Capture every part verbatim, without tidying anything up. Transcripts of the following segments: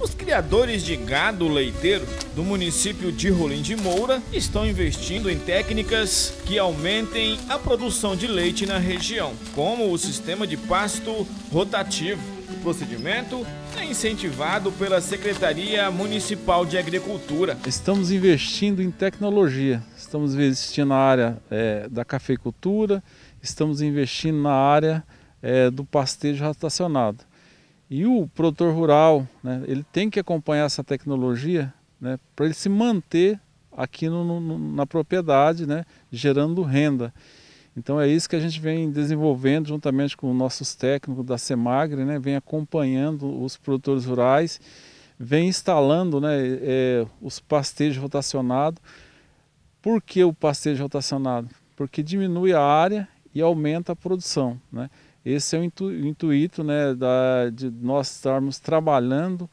Os criadores de gado leiteiro do município de Rolim de Moura estão investindo em técnicas que aumentem a produção de leite na região, como o sistema de pasto rotativo. O procedimento é incentivado pela Secretaria Municipal de Agricultura. Estamos investindo em tecnologia, estamos investindo na área é, da cafeicultura, estamos investindo na área é, do pastejo rotacionado. E o produtor rural, né, ele tem que acompanhar essa tecnologia, né, para ele se manter aqui no, no, na propriedade, né, gerando renda. Então é isso que a gente vem desenvolvendo juntamente com nossos técnicos da Semagre, né, vem acompanhando os produtores rurais, vem instalando, né, é, os pastejos rotacionados. Por que o pastejo rotacionado? Porque diminui a área e aumenta a produção, né? Esse é o intuito, né, da, de nós estarmos trabalhando,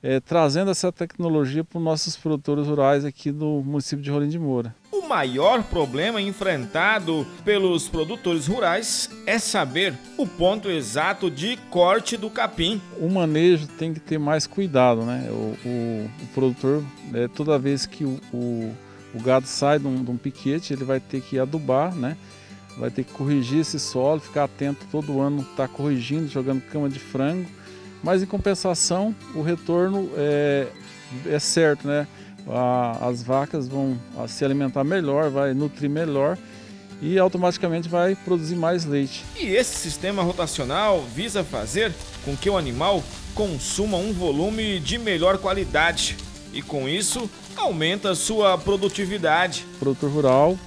é, trazendo essa tecnologia para os nossos produtores rurais aqui do município de Rolim de Moura. O maior problema enfrentado pelos produtores rurais é saber o ponto exato de corte do capim. O manejo tem que ter mais cuidado, né? O, o, o produtor, é, toda vez que o, o, o gado sai de um, de um piquete, ele vai ter que adubar, né? Vai ter que corrigir esse solo, ficar atento todo ano, tá corrigindo, jogando cama de frango. Mas em compensação, o retorno é, é certo, né? A, as vacas vão a, se alimentar melhor, vai nutrir melhor e automaticamente vai produzir mais leite. E esse sistema rotacional visa fazer com que o animal consuma um volume de melhor qualidade e com isso aumenta a sua produtividade. O produtor rural,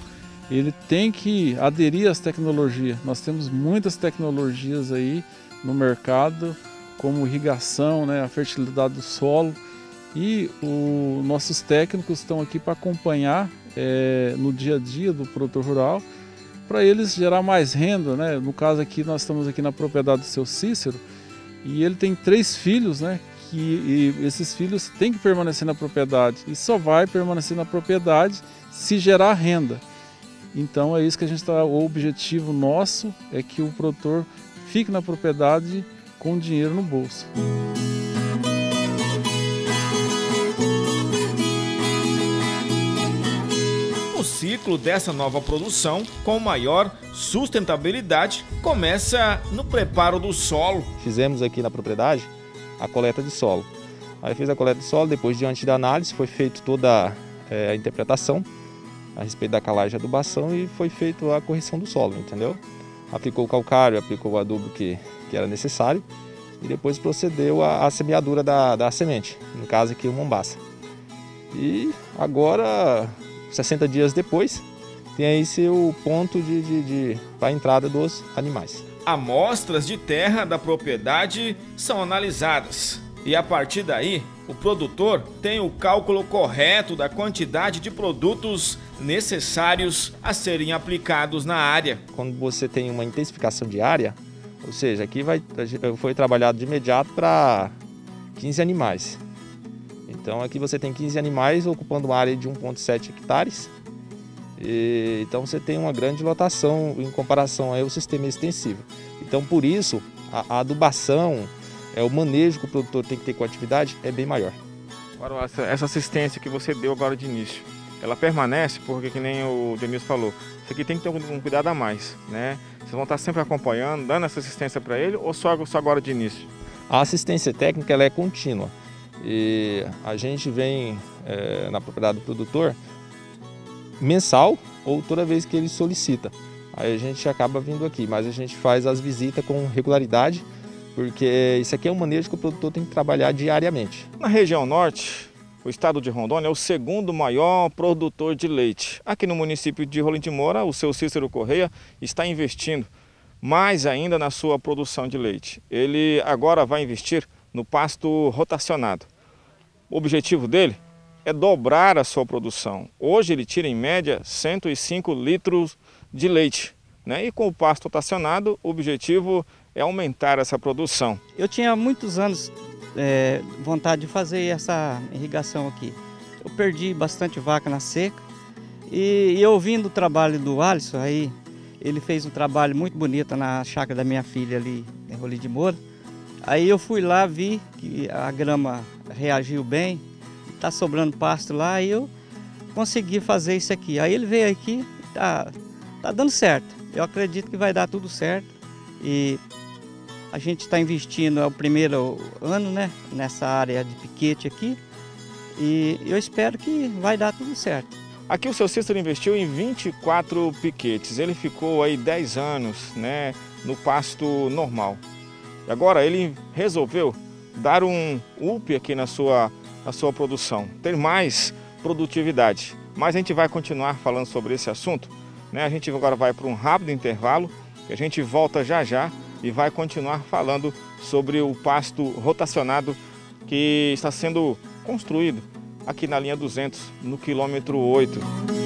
ele tem que aderir às tecnologias. Nós temos muitas tecnologias aí no mercado, como irrigação, né, a fertilidade do solo. E os nossos técnicos estão aqui para acompanhar é, no dia a dia do produtor rural, para eles gerar mais renda, né? No caso aqui, nós estamos aqui na propriedade do seu Cícero, e ele tem três filhos, né? Que, e esses filhos têm que permanecer na propriedade, e só vai permanecer na propriedade se gerar renda. Então é isso que a gente está, o objetivo nosso é que o produtor fique na propriedade com o dinheiro no bolso. O ciclo dessa nova produção, com maior sustentabilidade, começa no preparo do solo. Fizemos aqui na propriedade a coleta de solo. Aí fez a coleta de solo, depois diante da análise foi feita toda é, a interpretação a respeito da calagem e adubação e foi feita a correção do solo, entendeu? Aplicou o calcário, aplicou o adubo que, que era necessário e depois procedeu a, a semeadura da, da semente, no caso aqui o Mombasa. E agora, sessenta dias depois, tem aí seu ponto de, de, de, para a entrada dos animais. Amostras de terra da propriedade são analisadas e a partir daí, o produtor tem o cálculo correto da quantidade de produtos necessários a serem aplicados na área. Quando você tem uma intensificação de área, ou seja, aqui vai, foi trabalhado de imediato para quinze animais. Então aqui você tem quinze animais ocupando uma área de um vírgula sete hectares. E, então você tem uma grande lotação em comparação ao sistema extensivo. Então por isso a, a adubação, É, o manejo que o produtor tem que ter com a atividade é bem maior. Agora, essa assistência que você deu agora de início, ela permanece porque, que nem o Denilson falou, isso aqui tem que ter um cuidado a mais, né? Vocês vão estar sempre acompanhando, dando essa assistência para ele ou só, só agora de início? A assistência técnica ela é contínua e a gente vem é, na propriedade do produtor mensal ou toda vez que ele solicita. Aí a gente acaba vindo aqui, mas a gente faz as visitas com regularidade, porque isso aqui é um manejo que o produtor tem que trabalhar diariamente. Na região norte, o estado de Rondônia é o segundo maior produtor de leite. Aqui no município de Rolim de Moura, o seu Cícero Correia está investindo mais ainda na sua produção de leite. Ele agora vai investir no pasto rotacionado. O objetivo dele é dobrar a sua produção. Hoje ele tira em média cento e cinco litros de leite, né? E com o pasto rotacionado, o objetivo é aumentar essa produção. Eu tinha muitos anos é, vontade de fazer essa irrigação aqui. Eu perdi bastante vaca na seca e, e ouvindo o trabalho do Alisson, aí, ele fez um trabalho muito bonito na chácara da minha filha ali em Rolim de Moura. Aí eu fui lá, vi que a grama reagiu bem, tá sobrando pasto lá e eu consegui fazer isso aqui. Aí ele veio aqui e tá, tá dando certo. Eu acredito que vai dar tudo certo e a gente está investindo, é o primeiro ano, né, nessa área de piquete aqui e eu espero que vai dar tudo certo. Aqui o seu Cícero investiu em vinte e quatro piquetes, ele ficou aí dez anos, né, no pasto normal. Agora ele resolveu dar um up aqui na sua, na sua produção, ter mais produtividade. Mas a gente vai continuar falando sobre esse assunto, né? A gente agora vai para um rápido intervalo, a gente volta já já e vai continuar falando sobre o pasto rotacionado que está sendo construído aqui na linha duzentos, no quilômetro oito.